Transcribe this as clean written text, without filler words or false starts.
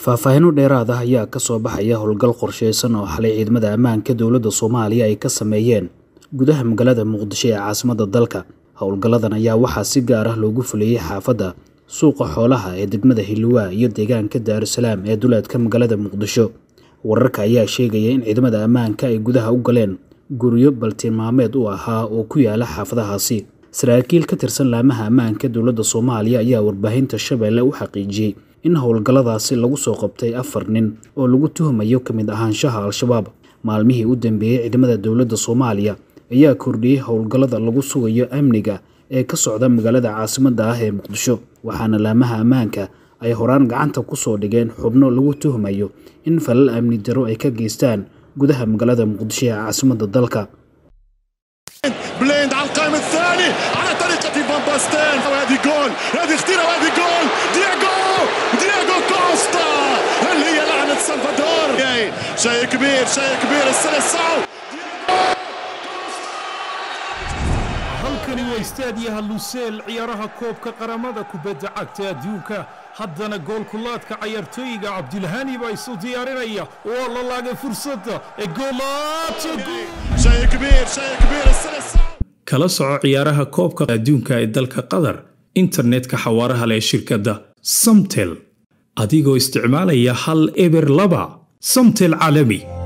faahfaahin u dheeraad ah ayaa ka soo baxaya howlgal qorsheysan oo xalay ciidamada ammaanka dawladda Soomaaliya ay ka sameeyeen gudaha magaalada Muqdisho ee caasimadda dalka. Howlgalladan ayaa waxaa si gaar ah loogu fuliyay xaafadda suuqa xoolaha ee degmada Hiluwa iyo deegaanka Dar es Salaam ee duleedka magaalada Muqdisho. Wararka ayaa sheegaya in ciidamada ammaanka ay gudaha u galeen guriyo baltilmaameed u ahaa oo ku yaala xaafadahaasi. Saraakiil ka tirsan laamaha ammaanka dawladda Soomaaliya ayaa warbaahinta Shabelle u xaqiijiyay in howlgalladaasi lagu soo qabtay 4 nin oo lagu tuhmayo ka mid ahaanshaha Al-Shabaab. Maalmihii u dambeeyay ciidamada dawladda Soomaaliya ayaa kordhiyay howlgallada lagu sugayo amniga ee ka socda magaalada caasimadda ah ee Muqdisho, waxaana laamaha ammaanka ay horaan gacanta ku soo dhigeen xubno lagu tuhmayo in falal amni daro ay ka geystaan gudaha magaalada Muqdisho ee caasimadda dalka. بليند على القائم الثاني على طريقة فان باستين، وهذه جول، هذه خطيرة وهذه جول، دياغو كوستا، هل هي لعنة سلفادور؟ شيء كبير، شيء كبير الثلاث ساعات. halkani waa istaadiyaha Lusail ciyaaraha koobka qaramada kubadda cagta adduunka. haddana goolkulaadka ciyaartooyga Cabdilhani baa isu diyaarinaya oo la laagay fursadda ee kala soco ciyaaraha koobka adduunka ee dalka Qatar internetka xawaaraha leh shirkadda Somtel adigoo isticmaalaya hal eber 2 Somtel caalami.